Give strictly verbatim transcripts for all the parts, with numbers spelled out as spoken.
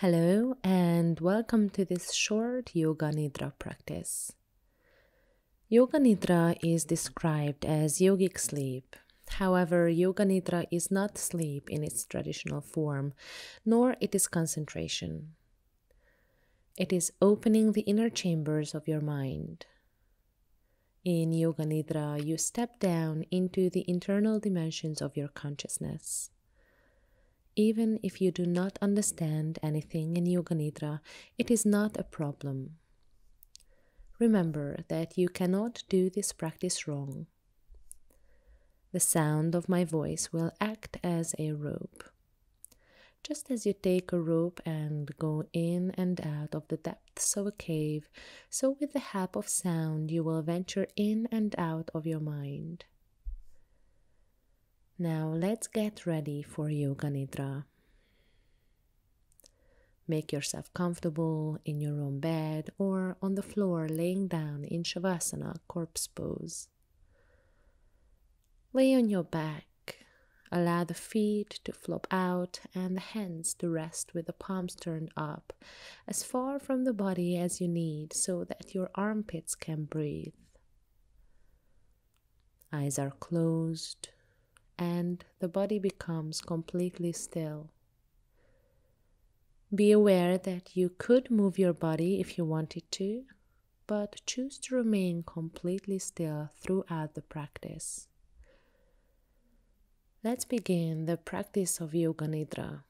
Hello and welcome to this short Yoga Nidra practice. Yoga Nidra is described as yogic sleep. However, Yoga Nidra is not sleep in its traditional form, nor it is concentration. It is opening the inner chambers of your mind. In Yoga Nidra, you step down into the internal dimensions of your consciousness. Even if you do not understand anything in Yoga Nidra, it is not a problem. Remember that you cannot do this practice wrong. The sound of my voice will act as a rope. Just as you take a rope and go in and out of the depths of a cave, so with the help of sound you will venture in and out of your mind. Now let's get ready for Yoga Nidra. Make yourself comfortable in your own bed or on the floor laying down in Shavasana, corpse pose. Lay on your back. Allow the feet to flop out and the hands to rest with the palms turned up, as far from the body as you need so that your armpits can breathe. Eyes are closed. And the body becomes completely still. Be aware that you could move your body if you wanted to, but choose to remain completely still throughout the practice. Let's begin the practice of Yoga Nidra.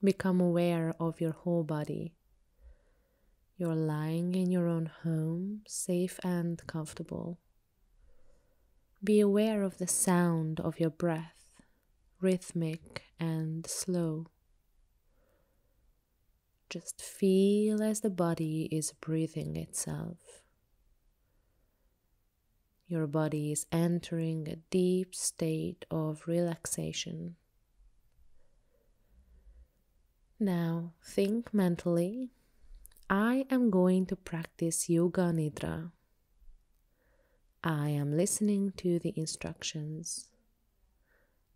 Become aware of your whole body. You're lying in your own home, safe and comfortable. Be aware of the sound of your breath, rhythmic and slow. Just feel as the body is breathing itself. Your body is entering a deep state of relaxation. Now think mentally, I am going to practice Yoga Nidra. I am listening to the instructions.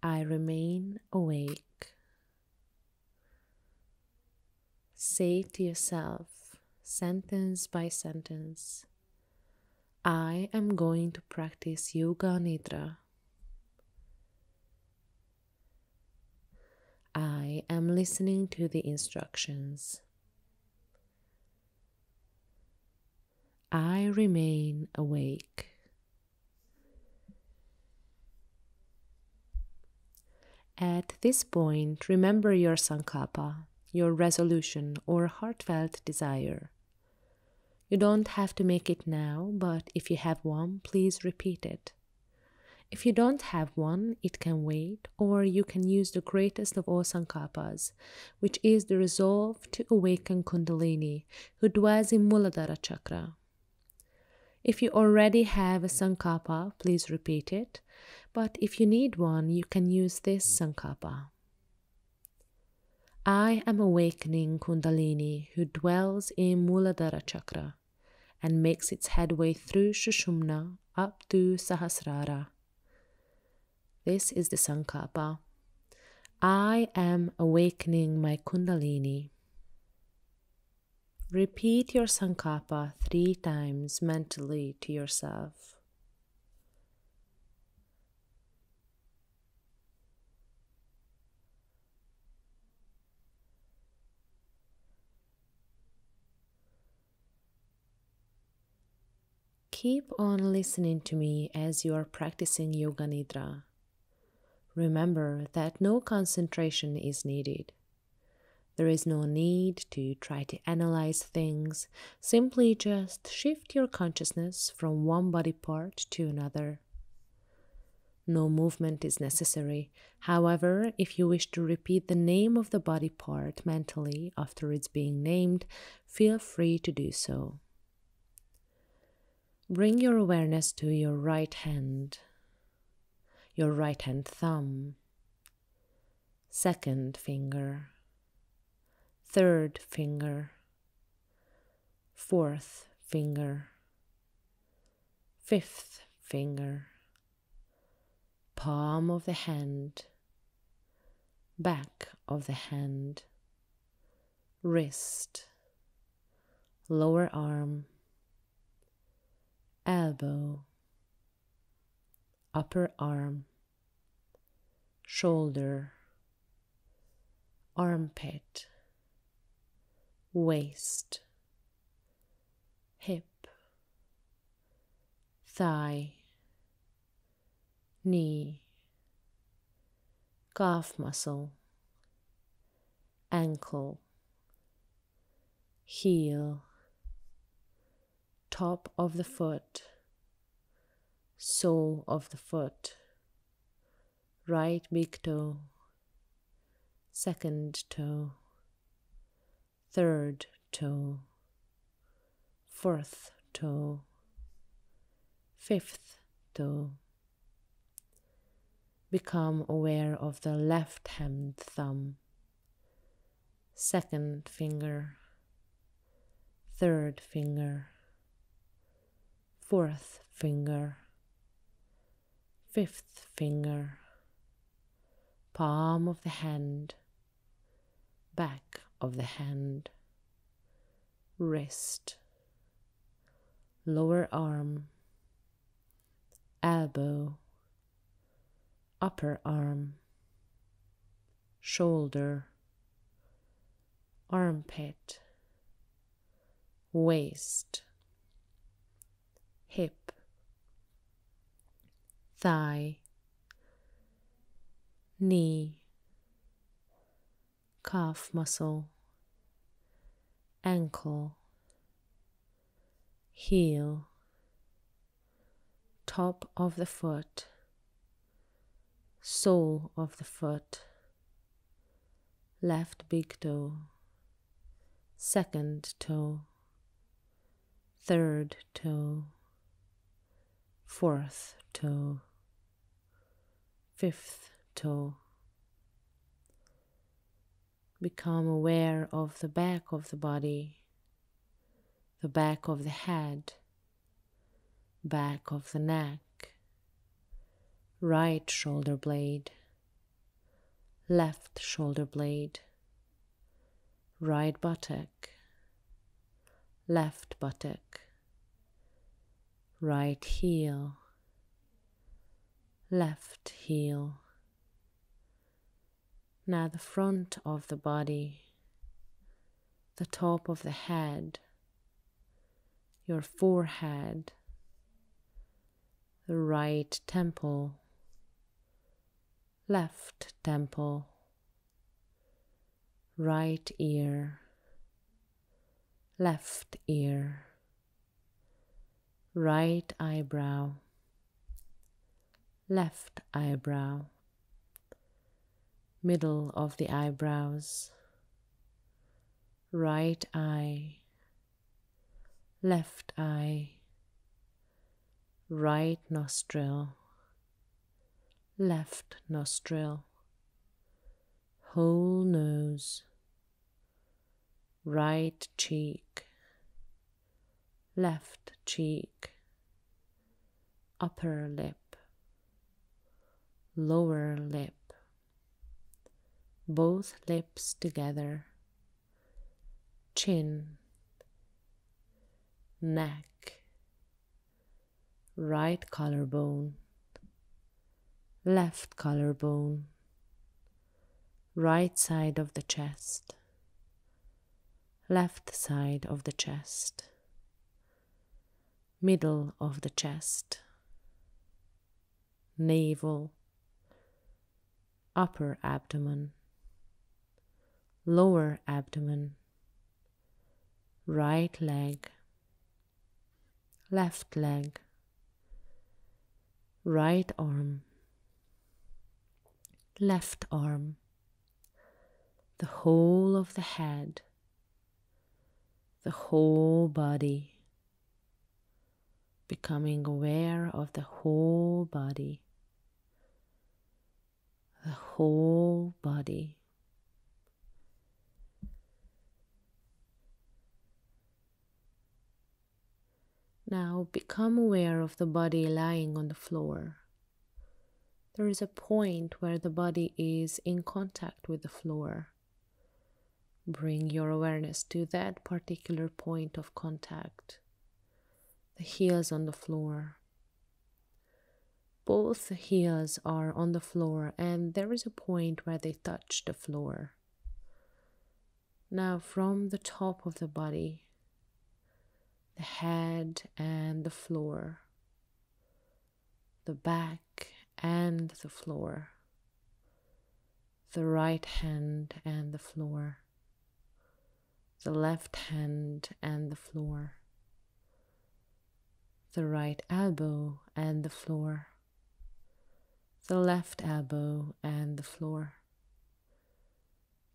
I remain awake. Say to yourself, sentence by sentence, I am going to practice Yoga Nidra. I am listening to the instructions. I remain awake. At this point, remember your sankalpa, your resolution or heartfelt desire. You don't have to make it now, but if you have one, please repeat it. If you don't have one, it can wait, or you can use the greatest of all sankalpas, which is the resolve to awaken Kundalini, who dwells in Muladhara Chakra. If you already have a sankalpa, please repeat it, but if you need one, you can use this sankalpa. I am awakening Kundalini, who dwells in Muladhara Chakra and makes its headway through Sushumna up to Sahasrara. This is the sankalpa. I am awakening my Kundalini. Repeat your sankalpa three times mentally to yourself. Keep on listening to me as you are practicing Yoga Nidra. Remember that no concentration is needed. There is no need to try to analyze things, simply just shift your consciousness from one body part to another. No movement is necessary. However, if you wish to repeat the name of the body part mentally after it's being named, feel free to do so. Bring your awareness to your right hand, your right hand thumb, second finger, third finger, fourth finger, fifth finger, palm of the hand, back of the hand, wrist, lower arm, elbow, upper arm, shoulder, armpit, waist, hip, thigh, knee, calf muscle, ankle, heel, top of the foot, sole of the foot, right big toe, second toe, third toe, fourth toe, fifth toe. Become aware of the left hand thumb, second finger, third finger, fourth finger, fifth finger, palm of the hand, back of the hand, wrist, lower arm, elbow, upper arm, shoulder, armpit, waist, hip, thigh, knee, calf muscle, ankle, heel, top of the foot, sole of the foot, left big toe, second toe, third toe, fourth toe, fifth toe. Become aware of the back of the body, the back of the head, back of the neck, right shoulder blade, left shoulder blade, right buttock, left buttock, right heel, left heel. Now the front of the body, the top of the head, your forehead, the right temple, left temple, right ear, left ear, right eyebrow, left eyebrow, middle of the eyebrows, right eye, left eye, right nostril, left nostril, whole nose, right cheek, left cheek, upper lip, lower lip, both lips together, chin, neck, right collarbone, left collarbone, right side of the chest, left side of the chest, middle of the chest, navel, upper abdomen, lower abdomen, right leg, left leg, right arm, left arm, the whole of the head, the whole body. Becoming aware of the whole body, the whole body. Now become aware of the body lying on the floor, there is a point where the body is in contact with the floor. Bring your awareness to that particular point of contact, the heels on the floor. Both the heels are on the floor and there is a point where they touch the floor. Now from the top of the body, the head and the floor, the back and the floor, the right hand and the floor, the left hand and the floor, the right elbow and the floor, the left elbow and the floor,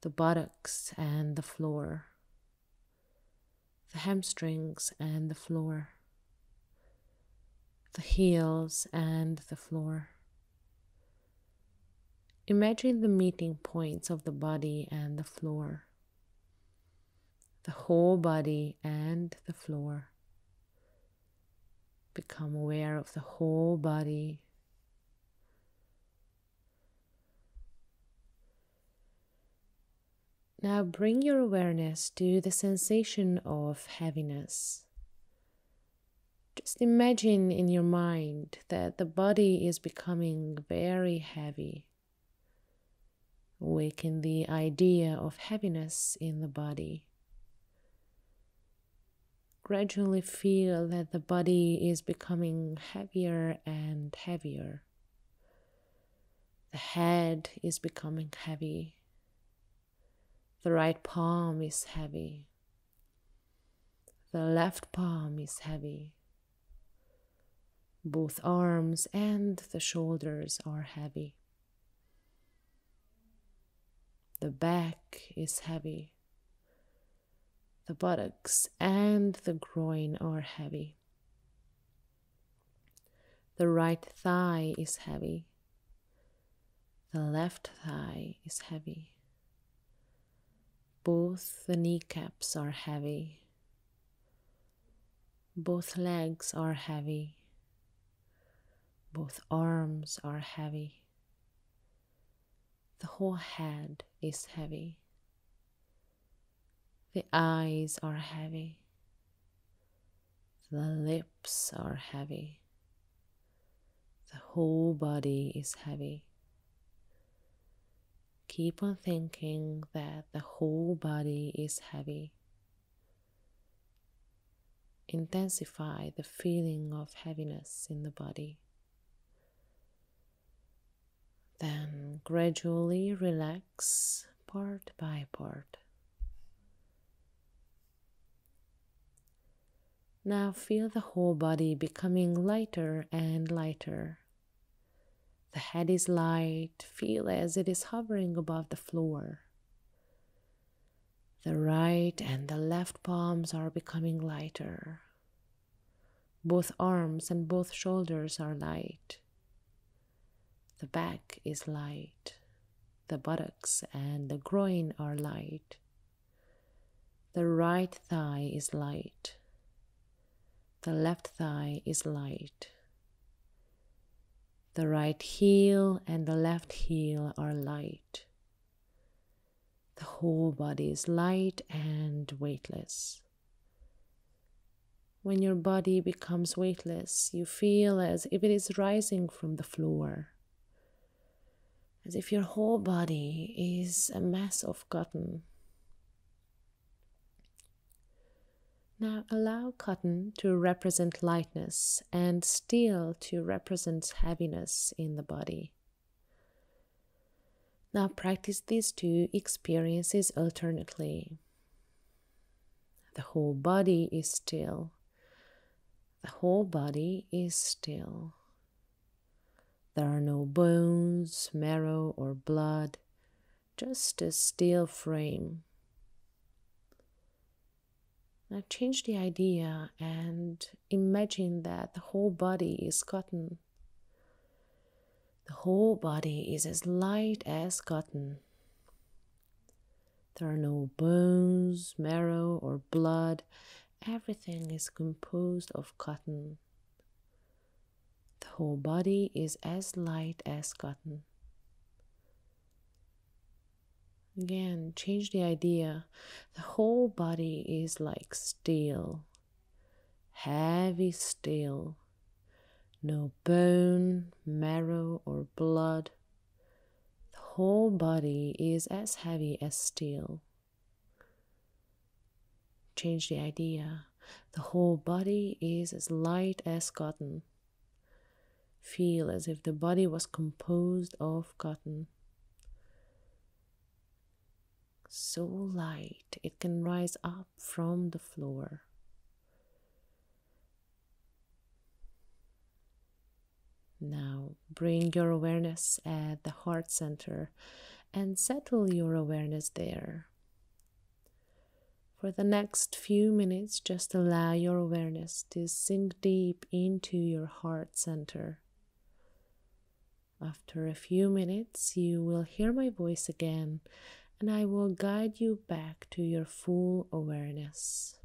the buttocks and the floor, the hamstrings and the floor, the heels and the floor. Imagine the meeting points of the body and the floor, the whole body and the floor. Become aware of the whole body. Now bring your awareness to the sensation of heaviness. Just imagine in your mind that the body is becoming very heavy. Awaken the idea of heaviness in the body. Gradually feel that the body is becoming heavier and heavier. The head is becoming heavy. The right palm is heavy. The left palm is heavy. Both arms and the shoulders are heavy. The back is heavy. The buttocks and the groin are heavy. The right thigh is heavy. The left thigh is heavy. Both the kneecaps are heavy. Both legs are heavy. Both arms are heavy. The whole head is heavy. The eyes are heavy. The lips are heavy. The whole body is heavy. Keep on thinking that the whole body is heavy. Intensify the feeling of heaviness in the body. Then gradually relax part by part. Now feel the whole body becoming lighter and lighter. The head is light, feel as it is hovering above the floor. The right and the left palms are becoming lighter. Both arms and both shoulders are light. The back is light. The buttocks and the groin are light. The right thigh is light. The left thigh is light. The right heel and the left heel are light. The whole body is light and weightless. When your body becomes weightless, you feel as if it is rising from the floor. As if your whole body is a mass of cotton. Now allow cotton to represent lightness and steel to represent heaviness in the body. Now practice these two experiences alternately. The whole body is still. The whole body is still. There are no bones, marrow, or blood, just a steel frame. Now change the idea and imagine that the whole body is cotton. The whole body is as light as cotton. There are no bones, marrow, or blood. Everything is composed of cotton. The whole body is as light as cotton. Again, change the idea. The whole body is like steel, heavy steel. No bone, marrow, or blood. The whole body is as heavy as steel. Change the idea. The whole body is as light as cotton. Feel as if the body was composed of cotton. So light, it can rise up from the floor. Now bring your awareness at the heart center and settle your awareness there. For the next few minutes, just allow your awareness to sink deep into your heart center. After a few minutes, you will hear my voice again, and I will guide you back to your full awareness.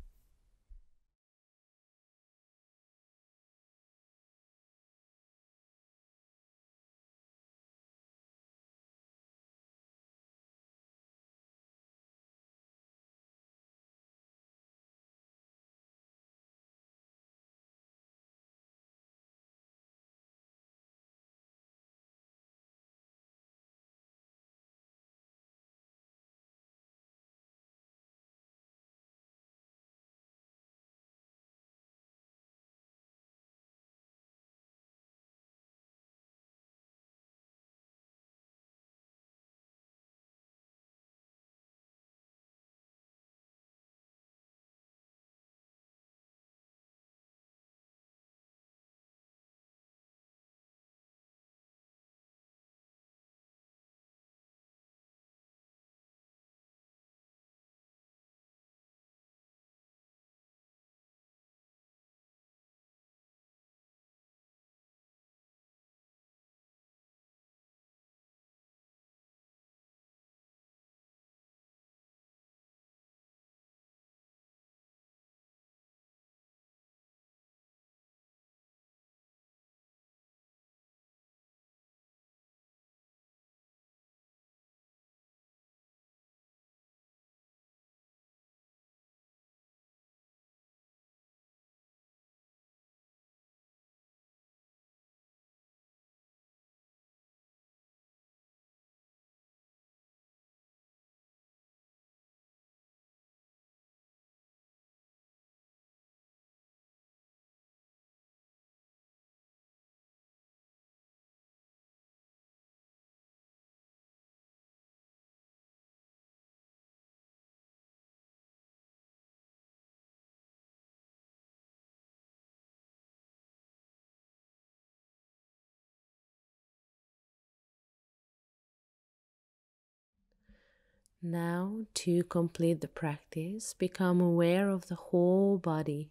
Now, to complete the practice, become aware of the whole body.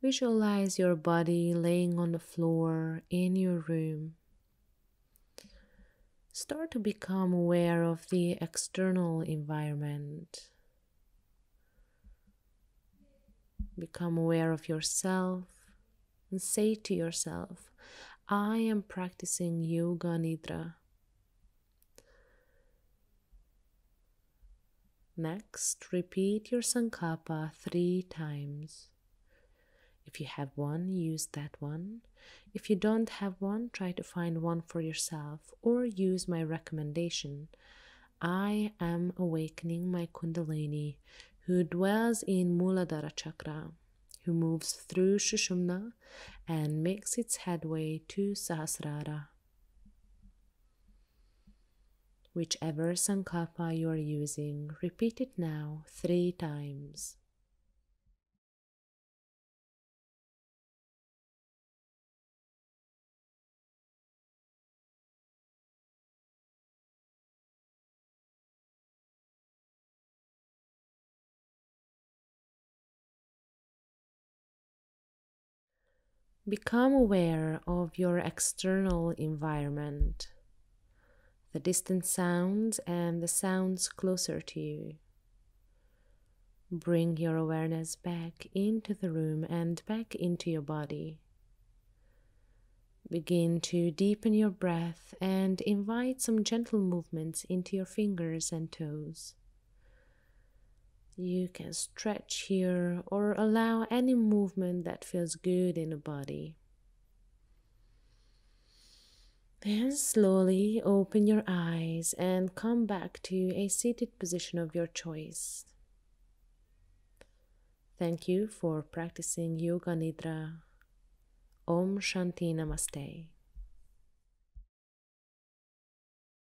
Visualize your body laying on the floor in your room. Start to become aware of the external environment. Become aware of yourself and say to yourself, I am practicing Yoga Nidra. Next, repeat your Sankalpa three times. If you have one, use that one. If you don't have one, try to find one for yourself or use my recommendation. I am awakening my Kundalini, who dwells in Muladhara Chakra, who moves through Sushumna and makes its headway to Sahasrara. Whichever Sankalpa you are using, repeat it now three times. Become aware of your external environment. The distant sounds and the sounds closer to you. Bring your awareness back into the room and back into your body. Begin to deepen your breath and invite some gentle movements into your fingers and toes. You can stretch here or allow any movement that feels good in the body. Then slowly open your eyes and come back to a seated position of your choice. Thank you for practicing Yoga Nidra. Om Shanti Namaste.